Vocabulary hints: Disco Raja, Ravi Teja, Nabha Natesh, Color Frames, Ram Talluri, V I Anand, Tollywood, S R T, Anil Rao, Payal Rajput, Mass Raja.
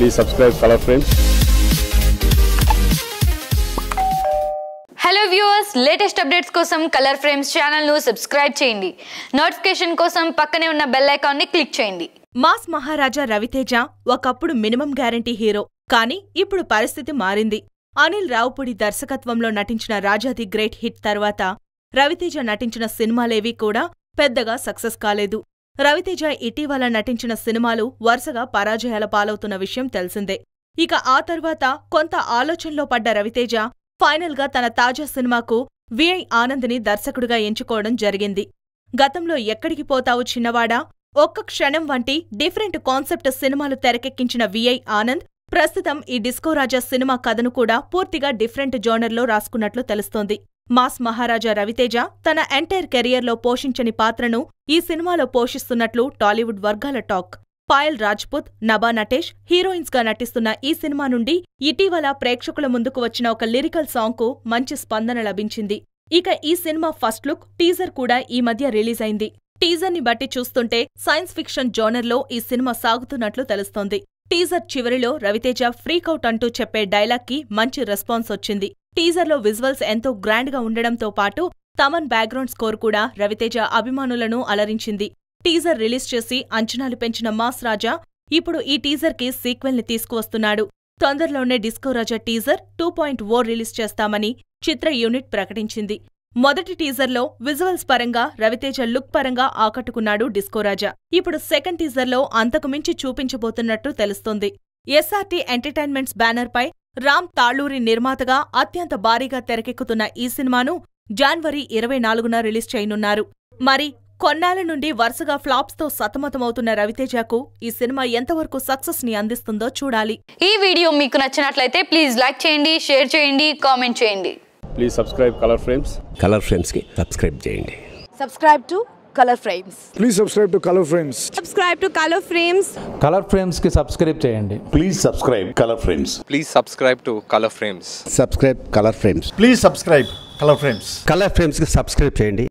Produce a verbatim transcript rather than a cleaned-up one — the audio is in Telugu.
Please subscribe Color Frames. Hello viewers, latest updates kosam Color Frames channel nu subscribe cheyandi. Notification kosam pakkane unna bell icon ni click cheyandi. Mass Maharaja Ravi Teja okappudu minimum guarantee hero, kani ippudu paristhiti marindi. Anil Rao pudi darshakatvamlo natinchina Raja the great hit tarvata Ravi Teja natinchina cinemaalevi kuda peddaga success kaledu. Ravi Teja itivala natinchina cinemalu varsaga parajayala palavutunna vishayam telisinde. Ika aa tarvata konta aalochanaalo padda Ravi Teja Final ga tana taja cinemaku V I Anand ni darsakuduga enchukovadan jarigindi. Gatamlo ekkadiki potavu chinnavada okka kshanam vanti different concept cinemalu terekekkinchina V I Anand prastutam ee Disco Raja cinema kadanu kuda poortiga different genre lo raaskunnatlu telustondi. Mass Maharaja Ravi Teja tana entire career lo poshinchani paatranu ee cinema lo poshistunnatlu Tollywood vargala talk. Payal Rajput, Nabha Natesh, heroines ga natistunna ee cinema nundi ఇటీవల ప్రేక్షకుల ముందుకు వచ్చిన ఒక లిరికల్ సాంగ్ కు మంచి స్పందన లభించింది. ఇక ఈ సినిమా ఫస్ట్ లుక్ టీజర్ కూడా ఈ మధ్య రిలీజ్ అయింది. టీజర్ ని బట్టి చూస్తుంటే సైన్స్ ఫిక్షన్ జోనర్ లో ఈ సినిమా సాగుతున్నట్లు తెలుస్తోంది. టీజర్ చివరిలో రవితేజ ఫ్రీక్ అవుట్ అంటూ చెప్పే డైలాగ్ కి మంచి రెస్పాన్స్ వచ్చింది. టీజర్ లో విజువల్స్ ఎంతో గ్రాండ్ గా ఉండడంతో పాటు తమన్ బ్యాక్గ్రౌండ్ స్కోర్ కూడా రవితేజ అభిమానులను అలరించింది. టీజర్ రిలీజ్ చేసి అంచనాలు పెంచిన మాస్ రాజా ఇప్పుడు ఈ టీజర్ కి సీక్వెల్ ని తీసుకువస్తున్నాడు. తొందరలోనే Disco Raja teaser two point oh release చేస్తామని చిత్ర యూనిట్ ప్రకటించింది. మొదటి టీజర్లో విజువల్స్ పరంగా రవితేజ లుక్ పరంగా ఆకట్టుకున్నాడు డిస్కో రాజా. ఇప్పుడు సెకండ్ టీజర్లో అంతకుమించి చూపించబోతున్నట్టు తెలుస్తోంది. S R T ఎంటర్టైన్మెంట్స్ బ్యానర్పై రామ్ తాళూరి నిర్మాతగా అత్యంత భారీగా తెరకెక్కుతున్న ఈ సినిమాను జనవరి ఇరవై నాలుగున రిలీజ్ చేయనున్నారు. మరి కొన్నాళ్ల నుండి వరుసగా ఫ్లాప్స్ తో సతమతమవుతున్న రవితేజకు ఈ సినిమా ఎంతవరకు సక్సెస్ ని అందిస్తుందో చూడాలి. ఈ వీడియో మీకు నచ్చినట్లయితే ప్లీజ్ లైక్ చేయండి, షేర్ చేయండి, కామెంట్ చేయండి. Please subscribe Color Frames. Color Frames కి సబ్స్క్రైబ్ చేయండి. Subscribe to Color Frames. Please subscribe to Color Frames. Subscribe to Color Frames. Color Frames కి సబ్స్క్రైబ్ చేయండి. Please subscribe Color Frames. Please subscribe to Color Frames. Subscribe Color Frames. Please subscribe Color Frames. Color Frames కి సబ్స్క్రైబ్ చేయండి.